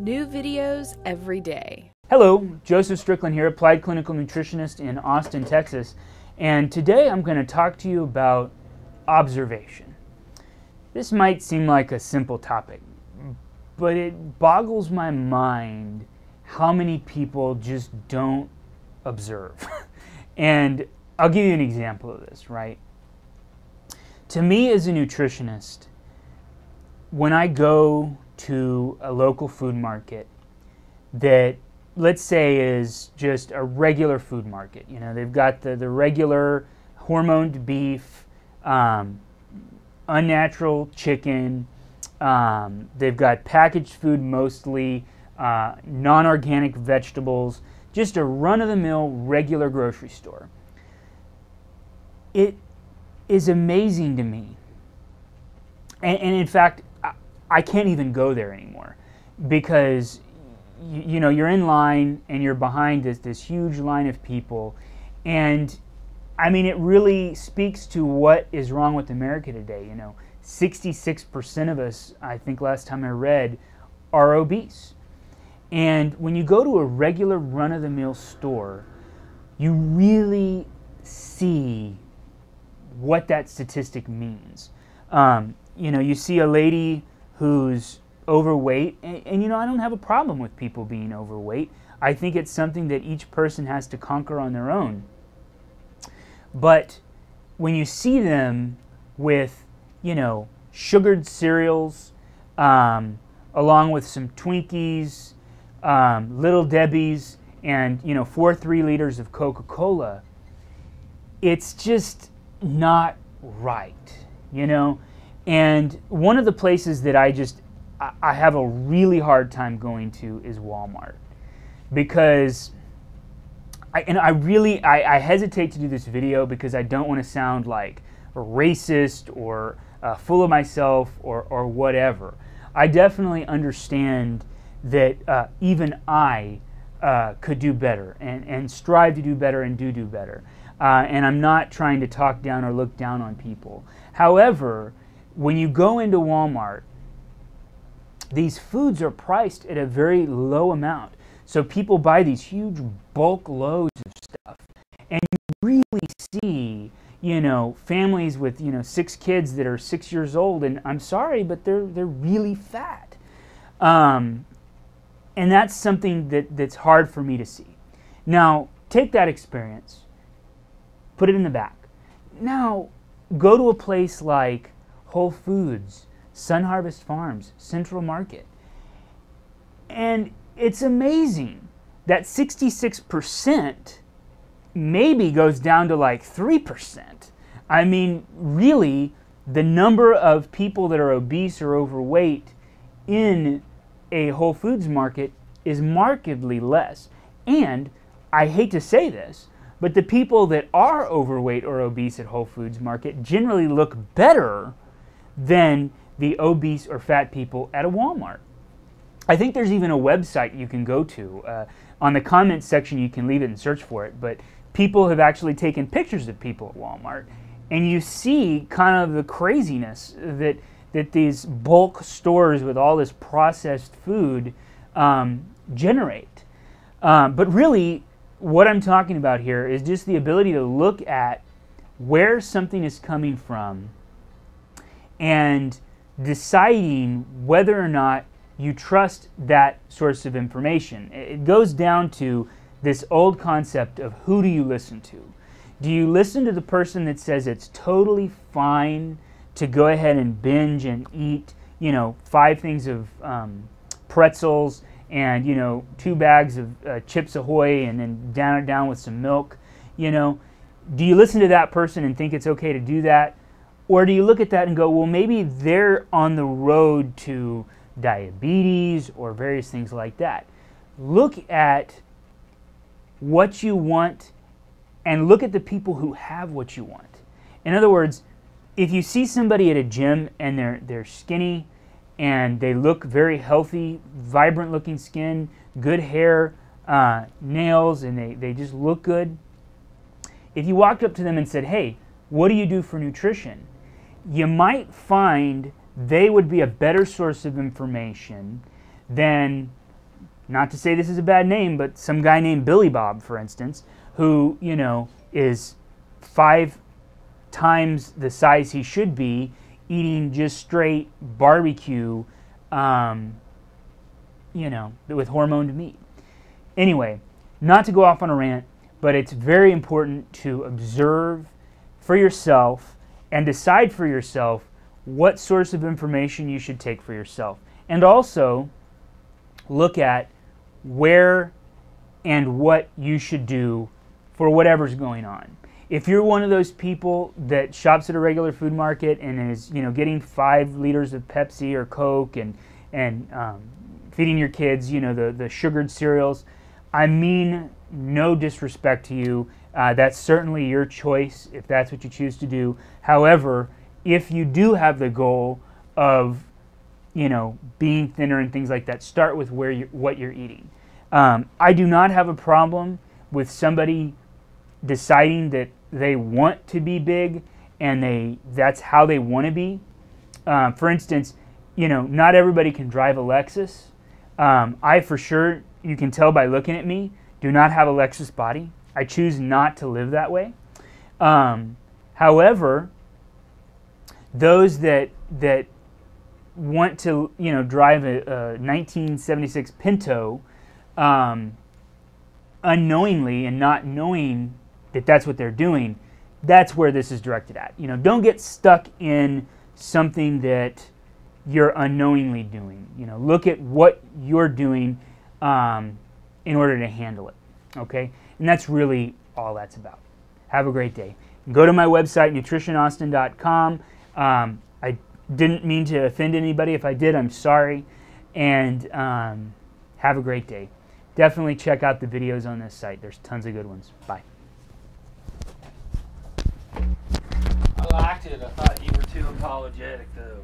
New videos every day. Hello, Joseph Strickland here, Applied Clinical Nutritionist in Austin, Texas. And today I'm going to talk to you about observation. This might seem like a simple topic, but it boggles my mind how many people just don't observe. And I'll give you an example of this, right? To me as a nutritionist, when I go to a local food market that, let's say, is just a regular food market. You know, they've got the regular hormoned beef, unnatural chicken. They've got packaged food mostly, non-organic vegetables, just a run-of-the-mill regular grocery store. It is amazing to me. And in fact, I can't even go there anymore because, you know, you're in line and you're behind this huge line of people. And I mean, it really speaks to what is wrong with America today. You know, 66% of us, I think last time I read, are obese. And when you go to a regular run-of-the-mill store, you really see what that statistic means. You know, you see a lady who's overweight, and you know, I don't have a problem with people being overweight. I think it's something that each person has to conquer on their own. But when you see them with, you know, sugared cereals, along with some Twinkies, Little Debbie's, and, you know, 4 3-liters of Coca-Cola, it's just not right, you know? And one of the places that I have a really hard time going to is Walmart, because I hesitate to do this video because I don't want to sound like racist or full of myself or whatever. I definitely understand that even I could do better and strive to do better and do better. And I'm not trying to talk down or look down on people. However, when you go into Walmart, these foods are priced at a very low amount. So people buy these huge bulk loads of stuff. And you really see, you know, families with, you know, 6 kids that are 6 years old, and I'm sorry, but they're really fat. And that's something that's hard for me to see. Now, take that experience, put it in the back. Now, go to a place like Whole Foods, Sun Harvest Farms, Central Market. And it's amazing that 66% maybe goes down to like 3%. I mean, really, the number of people that are obese or overweight in a Whole Foods market is markedly less. And I hate to say this, but the people that are overweight or obese at Whole Foods market generally look better than the obese or fat people at a Walmart. I think there's even a website you can go to. On the comments section, you can leave it and search for it, but people have actually taken pictures of people at Walmart, and you see kind of the craziness that these bulk stores with all this processed food generate. But really, what I'm talking about here is just the ability to look at where something is coming from and deciding whether or not you trust that source of information. It goes down to this old concept of who do you listen to? Do you listen to the person that says it's totally fine to go ahead and binge and eat, you know, 5 things of pretzels and, you know, 2 bags of Chips Ahoy and then down with some milk, you know? Do you listen to that person and think it's okay to do that? Or do you look at that and go, well, maybe they're on the road to diabetes or various things like that. Look at what you want and look at the people who have what you want. In other words, if you see somebody at a gym and they're skinny and they look very healthy, vibrant looking skin, good hair, nails, and they just look good. If you walked up to them and said, hey, what do you do for nutrition? You might find they would be a better source of information than Not to say this is a bad name, but some guy named Billy Bob, for instance, who, you know, is 5 times the size he should be, eating just straight barbecue, you know, with hormoned meat. Anyway, not to go off on a rant, but it's very important to observe for yourself and decide for yourself what source of information you should take for yourself. And also look at where and what you should do for whatever's going on. If you're one of those people that shops at a regular food market and is, you know, getting 5 liters of Pepsi or Coke and feeding your kids, you know, the sugared cereals, I mean no disrespect to you. That's certainly your choice if that's what you choose to do. However, if you do have the goal of, you know, being thinner and things like that, start with where you, what you're eating. I do not have a problem with somebody deciding that they want to be big and that's how they want to be. For instance, you know, not everybody can drive a Lexus. I for sure, you can tell by looking at me, do not have a Lexus body. I choose not to live that way. However, those that want to, you know, drive a 1976 Pinto unknowingly and not knowing that that's what they're doing, that's where this is directed at. You know, don't get stuck in something that you're unknowingly doing. You know, look at what you're doing in order to handle it, okay? And that's really all that's about. Have a great day. Go to my website, nutritionaustin.com. I didn't mean to offend anybody. If I did, I'm sorry. And have a great day. Definitely check out the videos on this site. There's tons of good ones. Bye. I liked it. I thought you were too apologetic, though.